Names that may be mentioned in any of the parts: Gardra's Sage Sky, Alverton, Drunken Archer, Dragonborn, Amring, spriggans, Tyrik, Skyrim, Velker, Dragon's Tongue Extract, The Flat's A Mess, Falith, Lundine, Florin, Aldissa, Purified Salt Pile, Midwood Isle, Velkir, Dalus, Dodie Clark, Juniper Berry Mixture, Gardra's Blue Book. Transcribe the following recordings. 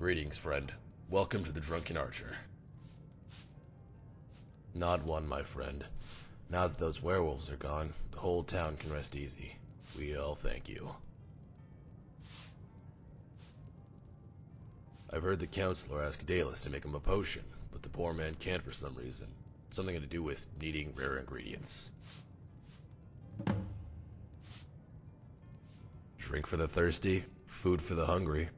Greetings, friend. Welcome to the Drunken Archer. Nod one, my friend. Now that those werewolves are gone, the whole town can rest easy. We all thank you. I've heard the counselor ask Dalus to make him a potion, but the poor man can't for some reason. Something to do with needing rare ingredients. Drink for the thirsty, food for the hungry.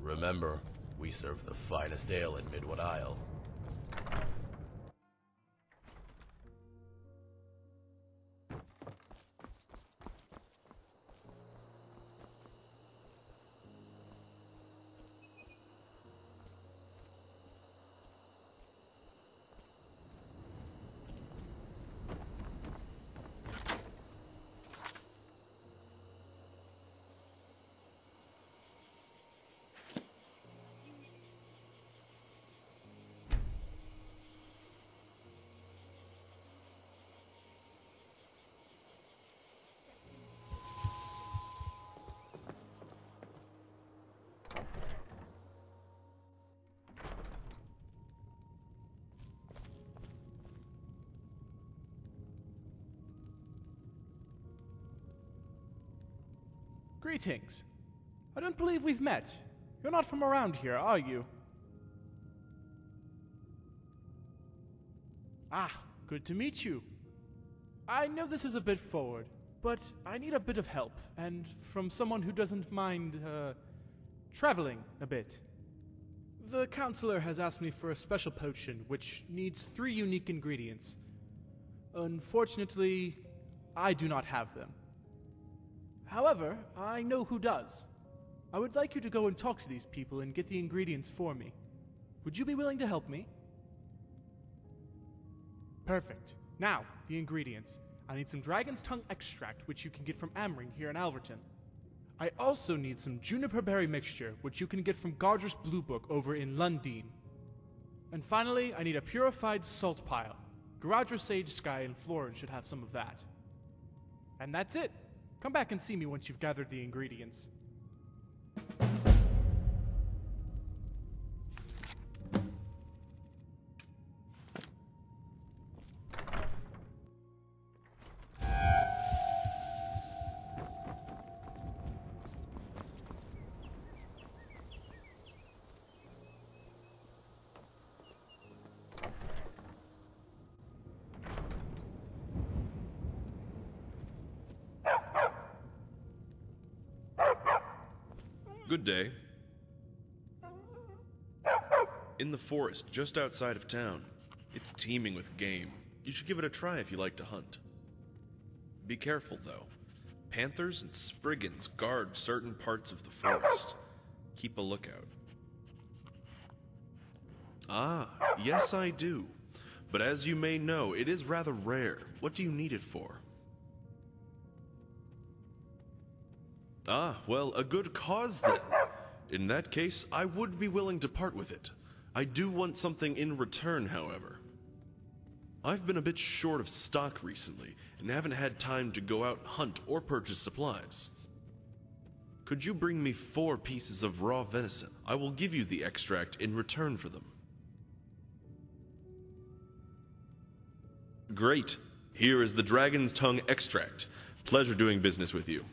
Remember, we serve the finest ale in Midwood Isle. Greetings. I don't believe we've met. You're not from around here, are you? Ah, good to meet you. I know this is a bit forward, but I need a bit of help, and from someone who doesn't mind, traveling a bit. The counselor has asked me for a special potion, which needs 3 unique ingredients. Unfortunately, I do not have them. However, I know who does. I would like you to go and talk to these people and get the ingredients for me. Would you be willing to help me? Perfect. Now, the ingredients. I need some Dragon's Tongue Extract, which you can get from Amring here in Alverton. I also need some Juniper Berry Mixture, which you can get from Gardra's Blue Book over in Lundine. And finally, I need a Purified Salt Pile. Gardra's Sage Sky and Florin should have some of that. And that's it. Come back and see me once you've gathered the ingredients. Good day. In the forest, just outside of town. It's teeming with game. You should give it a try if you like to hunt. Be careful, though. Panthers and spriggans guard certain parts of the forest. Keep a lookout. Ah, yes I do. But as you may know, it is rather rare. What do you need it for? Ah, well, a good cause then. In that case, I would be willing to part with it. I do want something in return, however. I've been a bit short of stock recently, and haven't had time to go out, hunt, or purchase supplies. Could you bring me 4 pieces of raw venison? I will give you the extract in return for them. Great. Here is the Dragon's Tongue Extract. Pleasure doing business with you.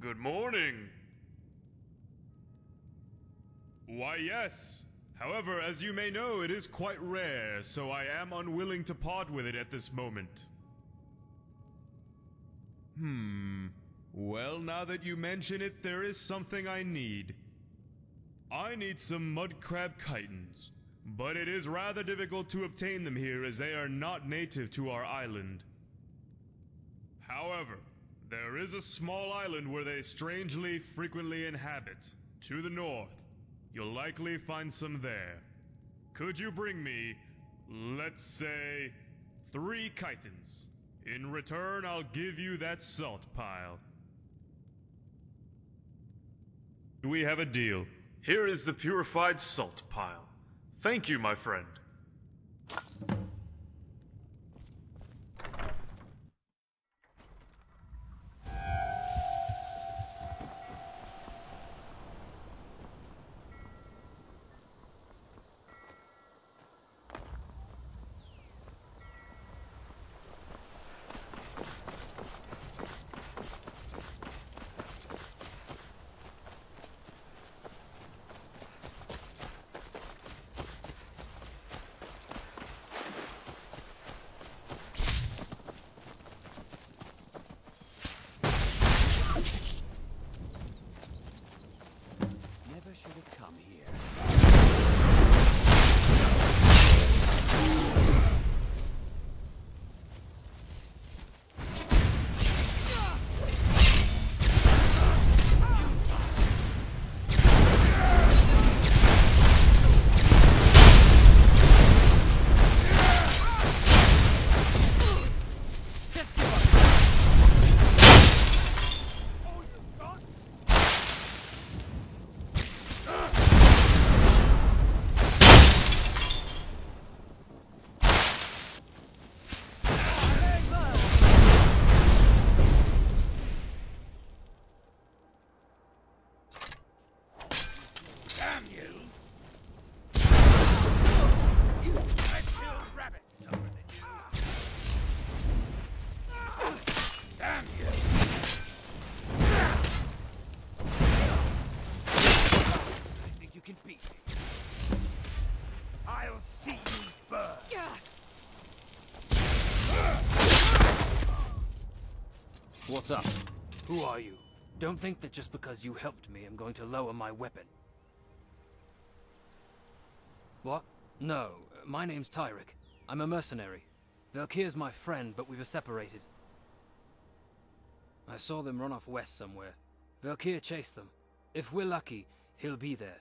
Good morning. Why, yes. However, as you may know, it is quite rare, so I am unwilling to part with it at this moment. Well, now that you mention it, there is something I need. I need some mud crab chitons. But it is rather difficult to obtain them here as they are not native to our island. However, there is a small island where they strangely frequently inhabit. To the north, you'll likely find some there. Could you bring me, let's say, 3 chitons? In return, I'll give you that salt pile. We have a deal. Here is the purified salt pile. Thank you, my friend. What's up? Who are you? Don't think that just because you helped me, I'm going to lower my weapon. What? No, my name's Tyrik. I'm a mercenary. Velkir's my friend, but we were separated. I saw them run off west somewhere. Velkir chased them. If we're lucky, he'll be there.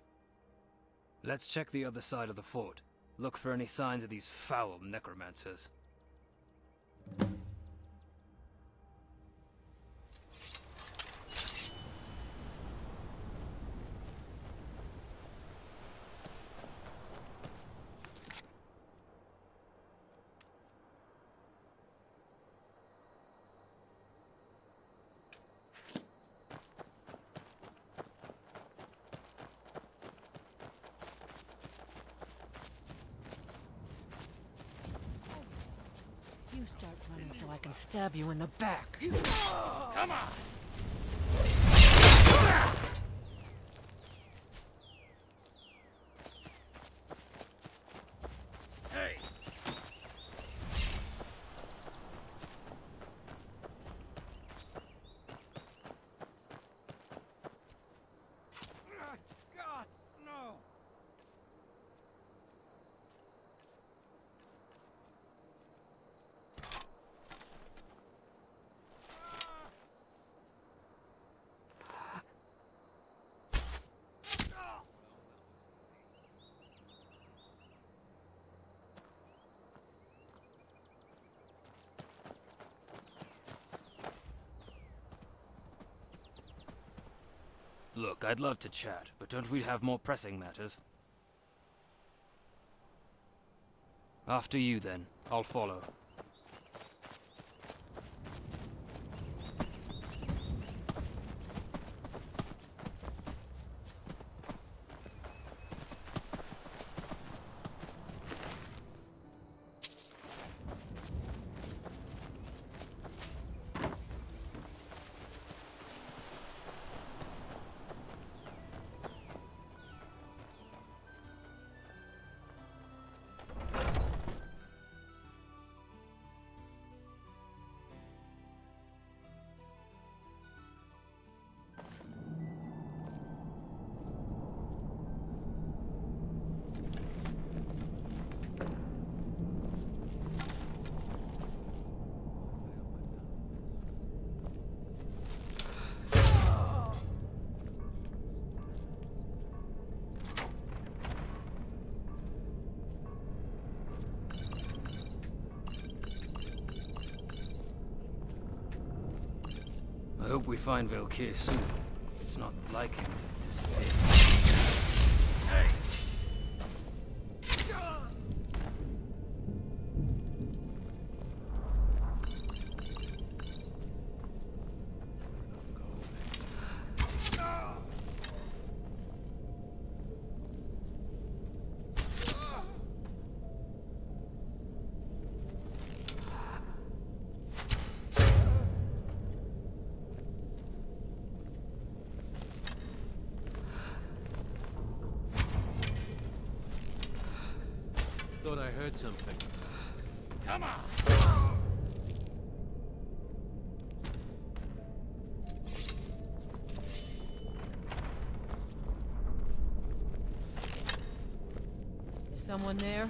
Let's check the other side of the fort. Look for any signs of these foul necromancers. Start running so I can stab you in the back. Come on! Hey! God, no! Look, I'd love to chat, but don't we have more pressing matters? After you, then. I'll follow. hope we find Velker soon. It's not like him to disappear. Hey! Something. Come on! Is someone there?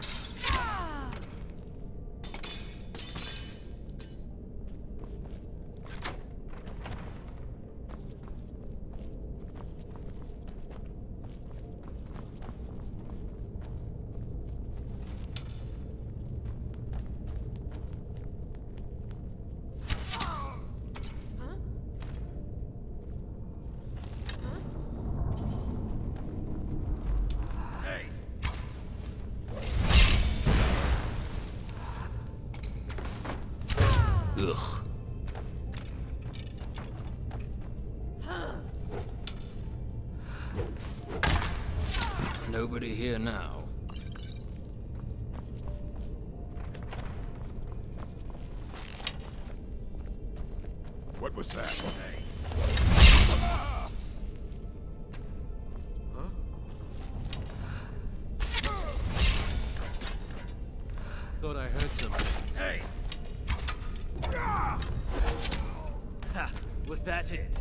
Nobody here now. What was that? Hey. Huh? Thought I heard something. Hey. Ha! Was that it?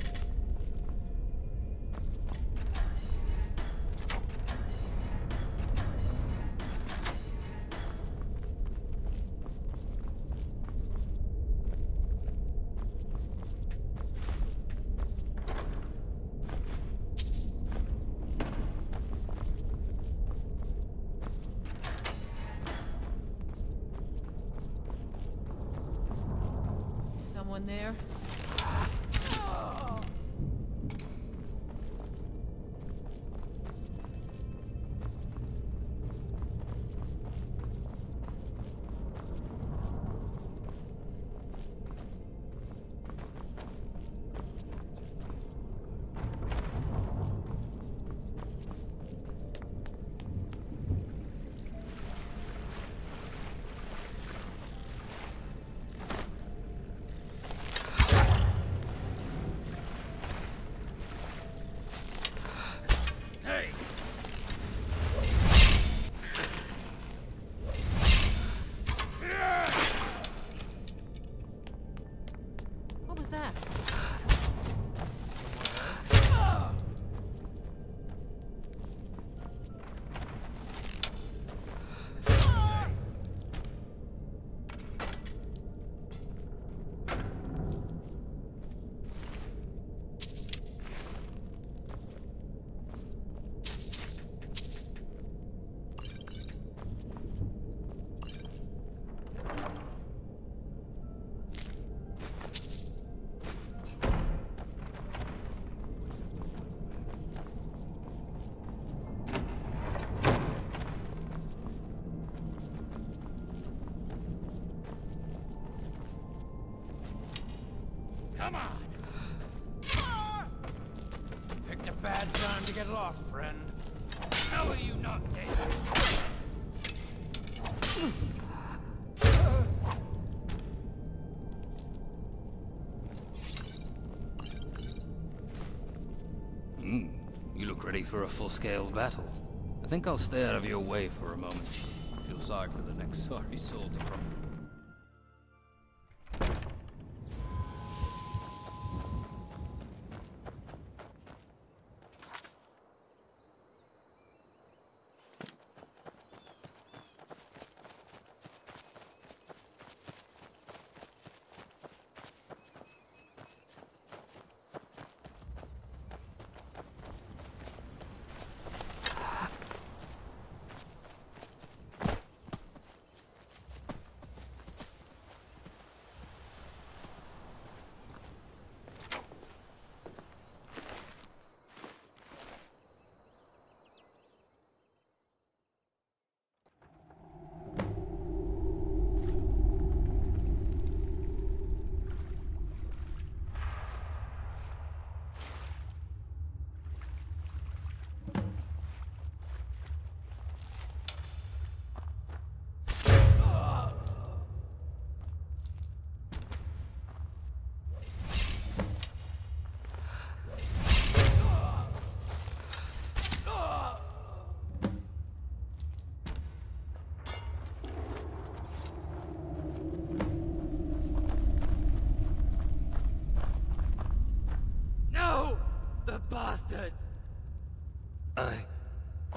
Someone there? Come on! Picked a bad time to get lost, friend. How are you not dead? You look ready for a full-scale battle. I think I'll stay out of your way for a moment. I feel sorry for the next sorry soul to come.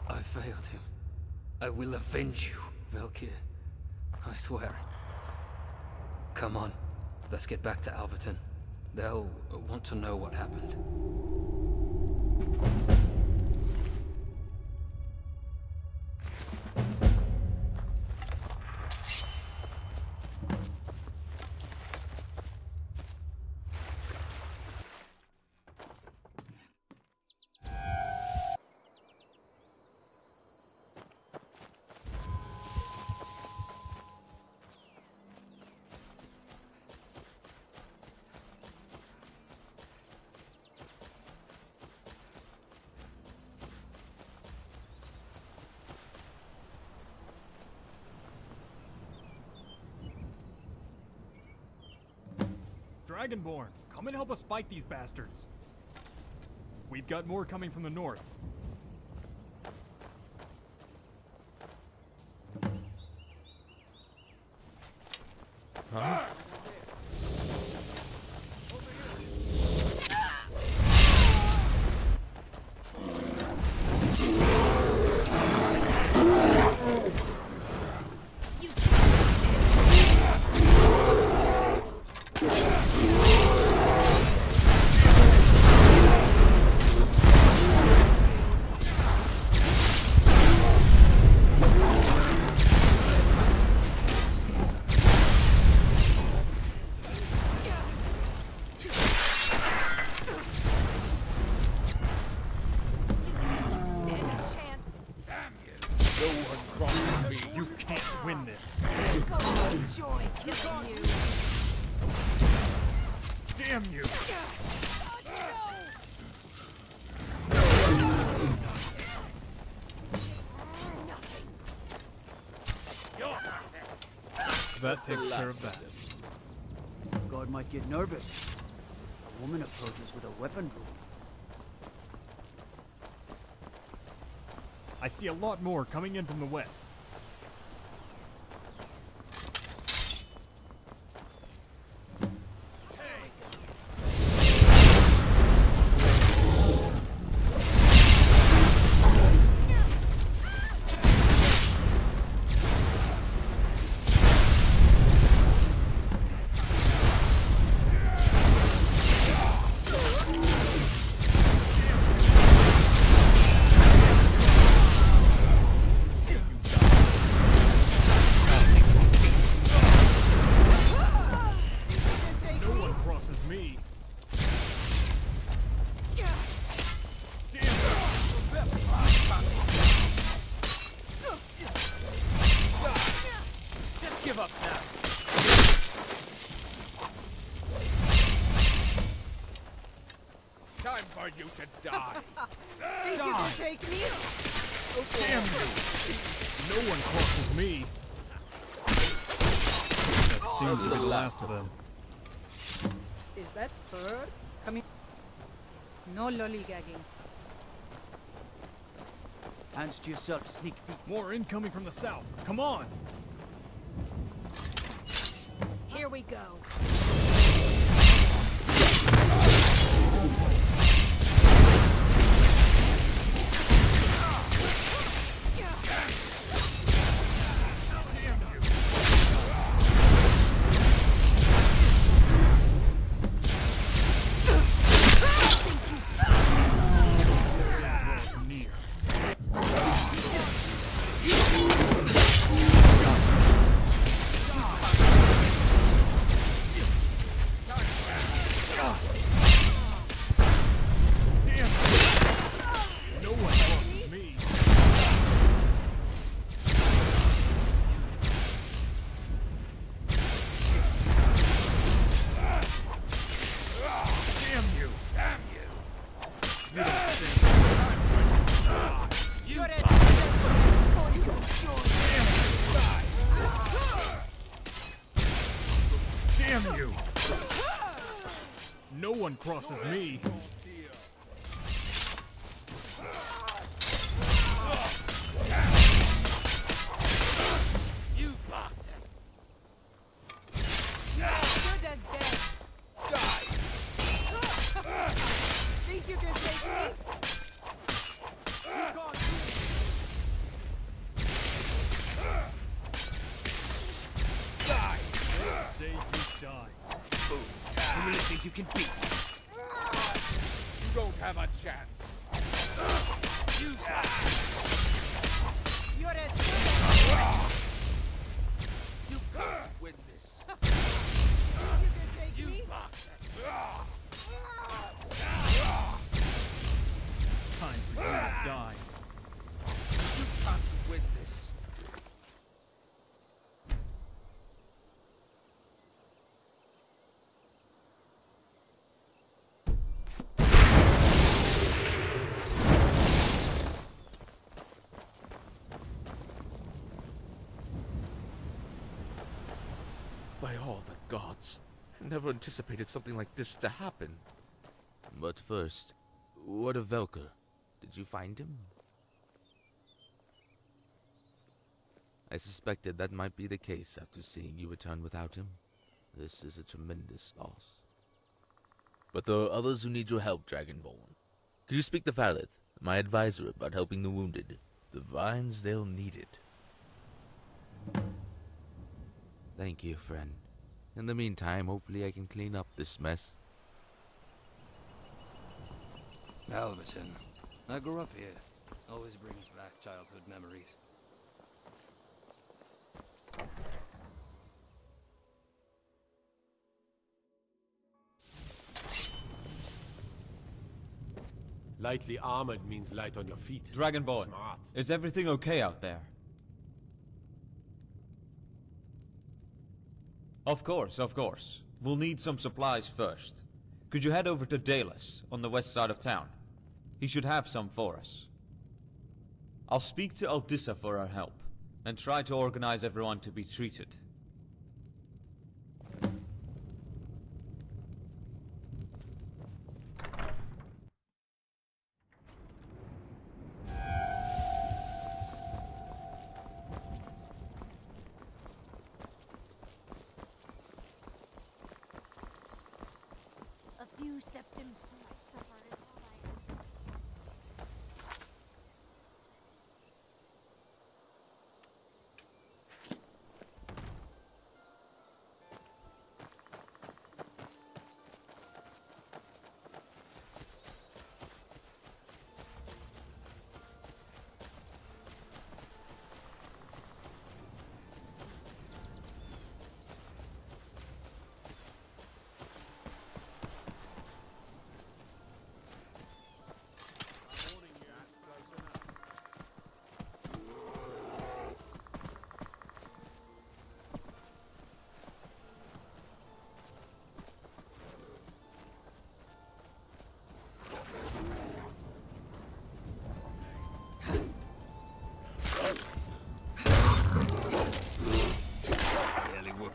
I failed him. I will avenge you, Velker. I swear. Come on, let's get back to Alverton. They'll want to know what happened. Dragonborn, come and help us fight these bastards. We've got more coming from the north. Huh? That takes care of that. The guard might get nervous. A woman approaches with a weapon drawn. I see a lot more coming in from the west. Is that bird coming? No lollygagging. Hands to yourself, sneak thief. More incoming from the south. Come on. Here we go. Crosses me. You bastard. Die. Think you can take me? really think you can beat me? You don't have a chance. You can't. You're as good as you can't win this. You bastard. Time for you to die. You can't win this. By all the gods, I never anticipated something like this to happen. But first, what of Velker? Did you find him? I suspected that might be the case after seeing you return without him. This is a tremendous loss. But there are others who need your help, Dragonborn. Could you speak to Falith, my advisor, about helping the wounded? The vines, they'll need it. Thank you, friend. In the meantime, hopefully I can clean up this mess. Alverton. I grew up here. Always brings back childhood memories. Lightly armored means light on your feet. Dragonborn, smart. Is everything okay out there? Of course, of course. We'll need some supplies first. Could you head over to Dalus, on the west side of town? He should have some for us. I'll speak to Aldissa for her help, and try to organize everyone to be treated.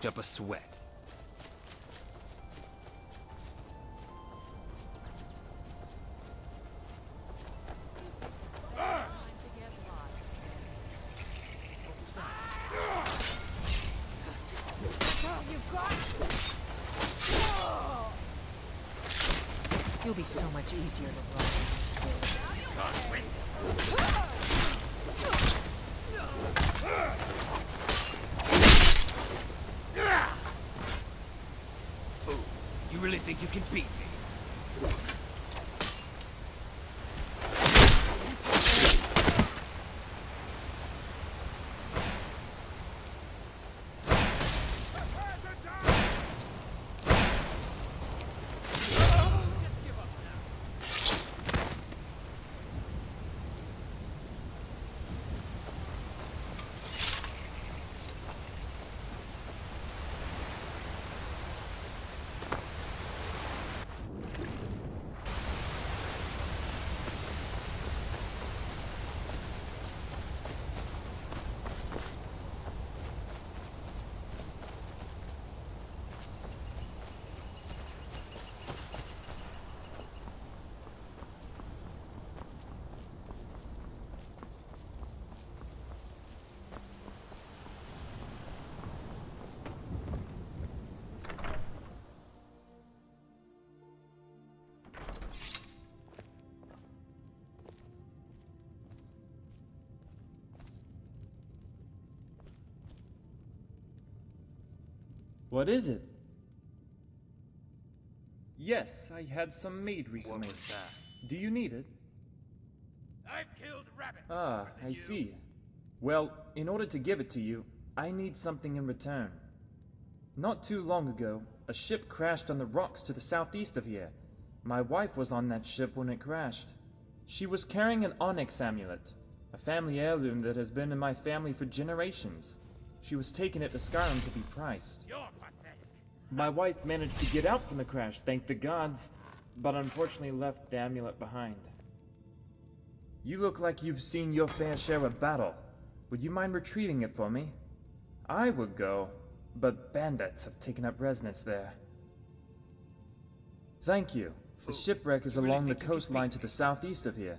Up a sweat. You'll be so much easier to run. You can beat me. What is it? Yes, I had some made recently. What was that? Do you need it? I've killed rabbits. Ah, I see. Well, in order to give it to you, I need something in return. Not too long ago, a ship crashed on the rocks to the southeast of here. My wife was on that ship when it crashed. She was carrying an onyx amulet, a family heirloom that has been in my family for generations. She was taking it to Skyrim to be priced. You're pathetic. My wife managed to get out from the crash, thank the gods, but unfortunately left the amulet behind. You look like you've seen your fair share of battle. Would you mind retrieving it for me? I would go, but bandits have taken up residence there. Thank you. The shipwreck is along the coastline to the southeast of here.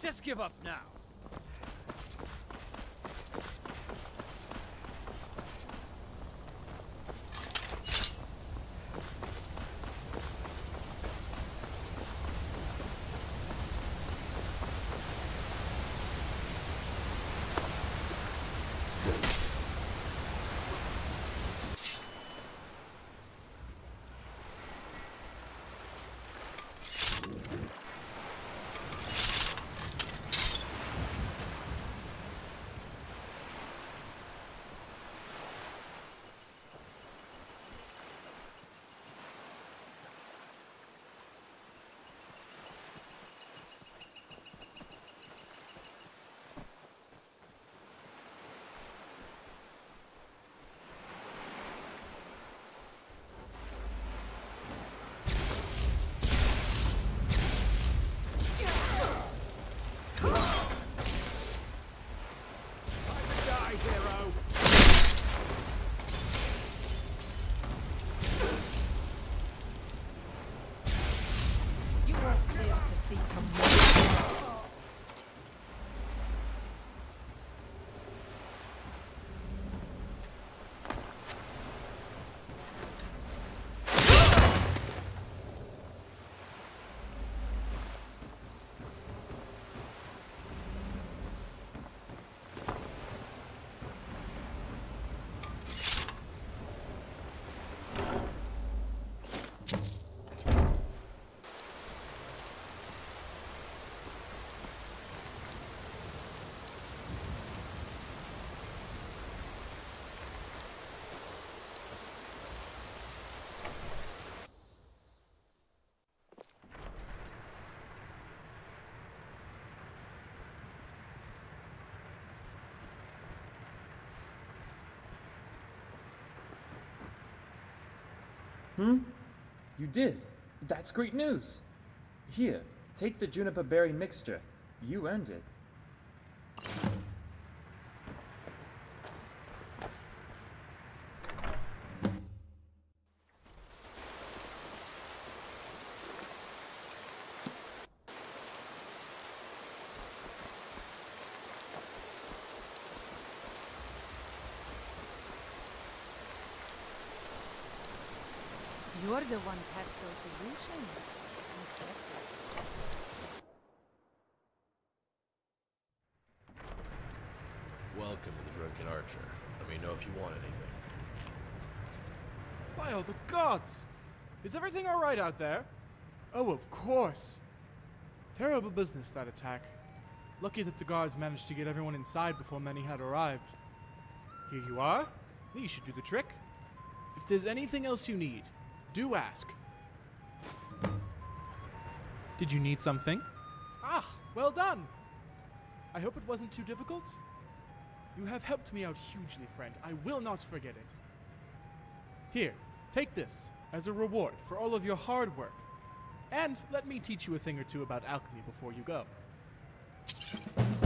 Just give up now. Hmm? You did. That's great news. Here, take the Juniper Berry Mixture. You earned it. You're the one who has those illusions. Welcome to the Drunken Archer. Let me know if you want anything. By all the gods! Is everything alright out there? Oh, of course. Terrible business, that attack. Lucky that the guards managed to get everyone inside before many had arrived. Here you are. These should do the trick. If there's anything else you need, do ask. Did you need something? Ah, well done. I hope it wasn't too difficult. You have helped me out hugely, friend. I will not forget it. Here, take this as a reward for all of your hard work. And let me teach you a thing or two about alchemy before you go.